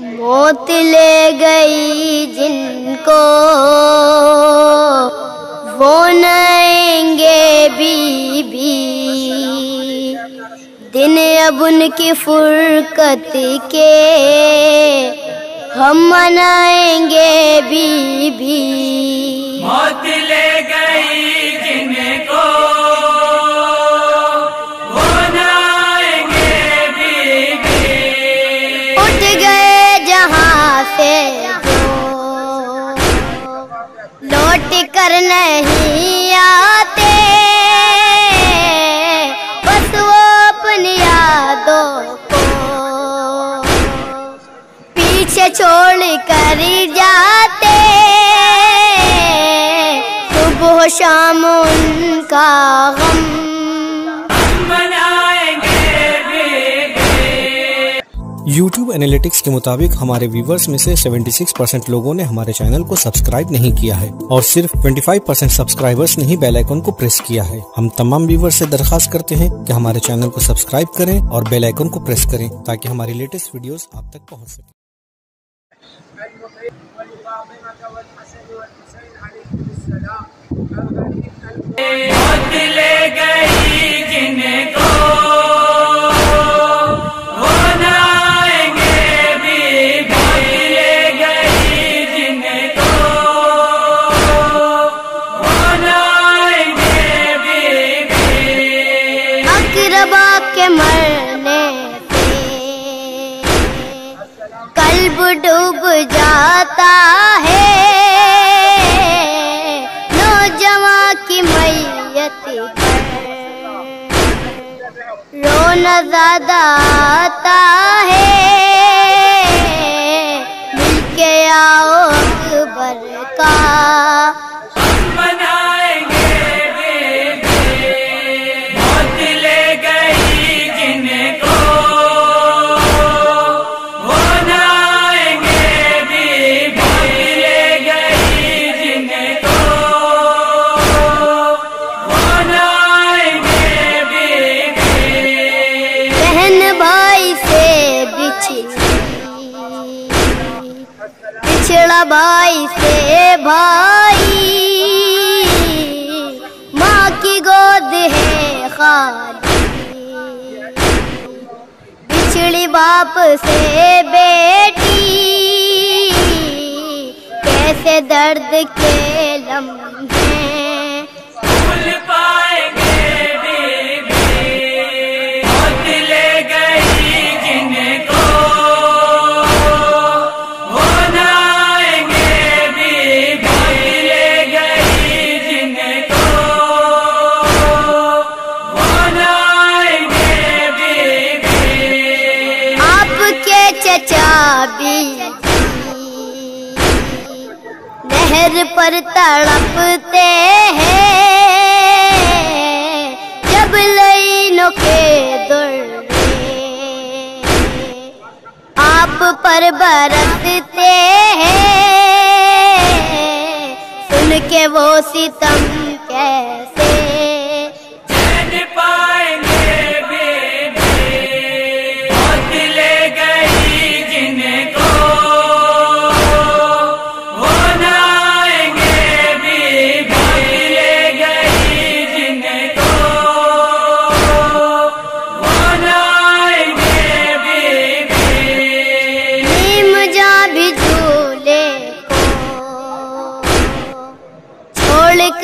मौत ले गई जिनको वो नएंगे बीबी दिन अब उनकी फुरकत के हम मनाएंगे बीबी। मौत ले गई जिनको लौट कर नहीं आते बस वो अपनी यादों को पीछे छोड़ कर जाते सुबह शाम उनका गम। YouTube Analytics के मुताबिक हमारे व्यूवर्स में से 76% लोगों ने हमारे चैनल को सब्सक्राइब नहीं किया है और सिर्फ 25% सब्सक्राइबर्स ने ही बेल आइकन को प्रेस किया है। हम तमाम व्यूवर्स से दरखास्त करते हैं कि हमारे चैनल को सब्सक्राइब करें और बेल आइकन को प्रेस करें ताकि हमारी लेटेस्ट वीडियोस आप तक पहुँच सके। कल्ब डूब जाता है नौजवान की मैयत पर रोना ज़्यादा आता है मिलके आओ अकबर का। पिछड़ा भाई से भाई माँ की गोद है खाली बिछड़ी बाप से बेटी कैसे दर्द के लम्हे भूल पाएंगे। नहर पर तड़पते हैं जब लाइनों के दुर्रे आप पर बरसते हैं सुन के वो सितम कैसे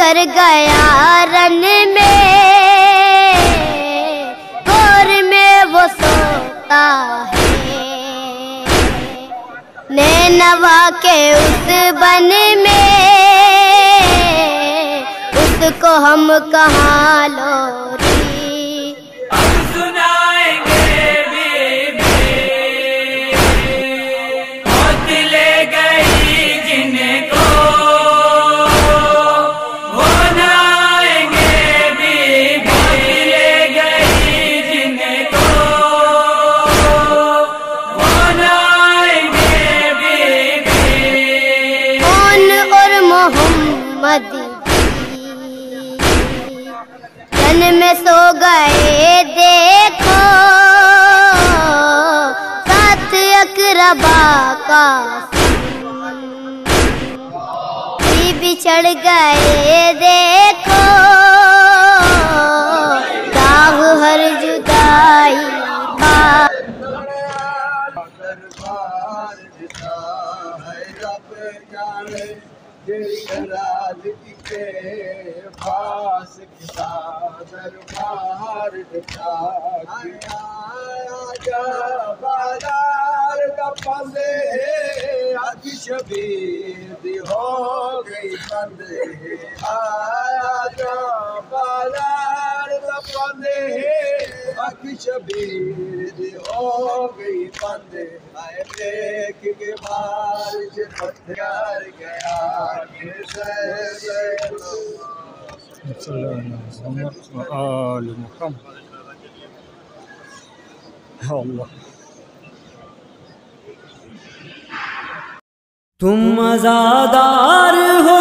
कर गया रन में गोर में वो सोता है नैनवा के उस बन में उसको हम कहाँ लो में करबा का बिछड़ गए देखो दाग हर जुदाई का। शबीर हो गई बंद आया जा बाजार बंदे अभी शबीर हो गई बंद आए देख के बारिश पत्थर गया अल्लाह। तुम मज़ादार हो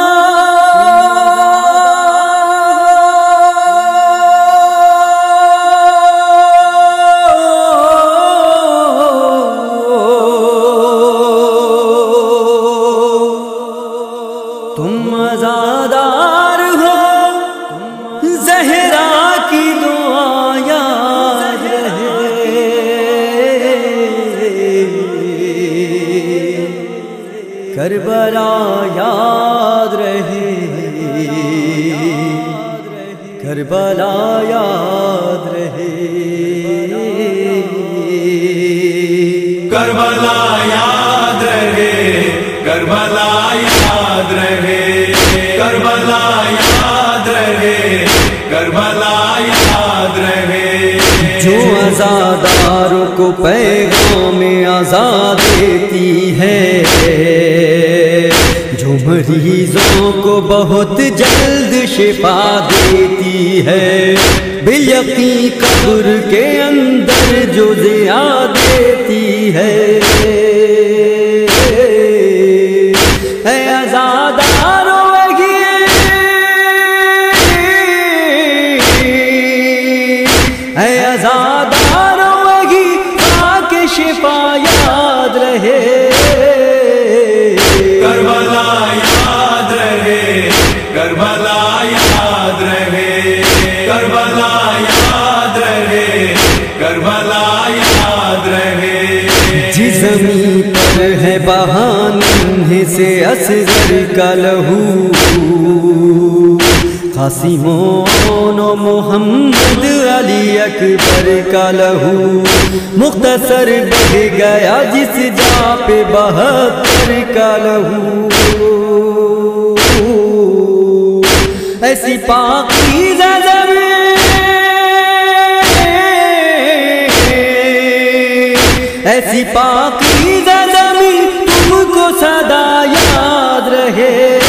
तुम मज़ादार हो ज़हरा की दुआया करबला याद रहे करबला याद रहे करबला याद रहे करबला याद रहे करबला याद रहे करबला याद रहे। जो आजादार को पैगाम में आजाद देती है जो मरीजों को बहुत जल्द शिफा देती है बेयकी कब्र के अंदर जो जिया देती है आजादारोगी आके शिफा याद रहे करबला याद रहे करबला याद रहे करबला याद रहे करबला याद रहे। जिस ज़मीं पर है बहाने से असर का लहू कासिमों नो मोहम्मद अली अकबर का लहू मुख्तसर बह गया जिस जा पे बहत्तर का लहू ऐसी पाकीज़ा ज़मीं ऐसी पाकीज़ा ज़मीं तुमको सदा याद रहे